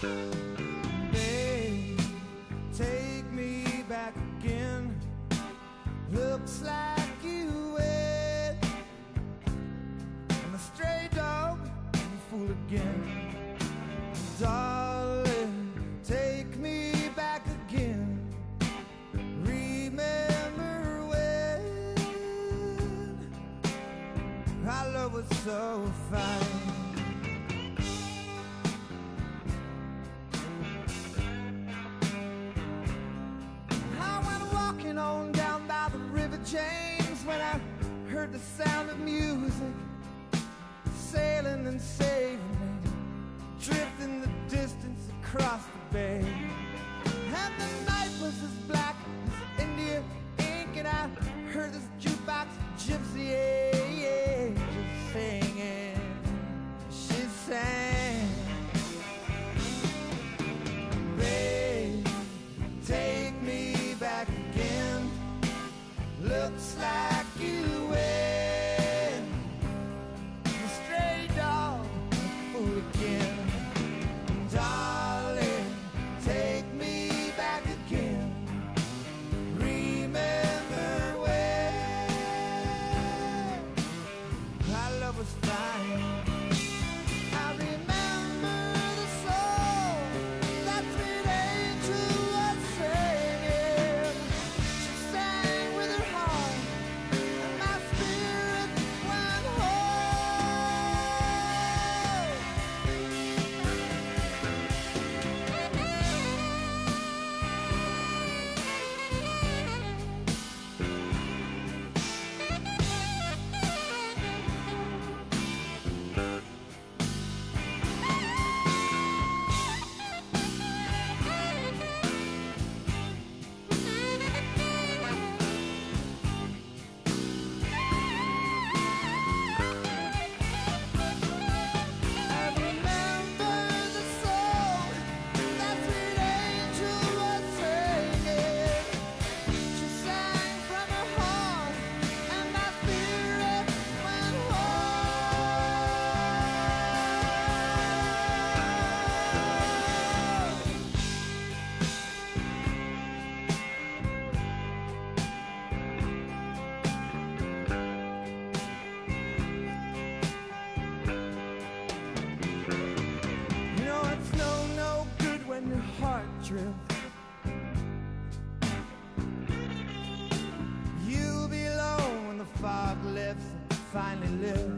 Babe, take me back again. Looks like you wed. I'm a stray dog, I'm a fool again. Darling, take me back again. Remember when our love was so fine. On down by the River James, when I heard the sound of music, sailing and saving me, drifting the distance across the bay. And the night was as black as India ink, and I heard this jukebox gypsy angel singing. She sang. Looks like you win. The stray dog, fool again. Darling, take me back again. Remember when our love was fine. I remember the soul that sweet angel was singing. She sang with her heart. You'll be alone when the fog lifts and finally live.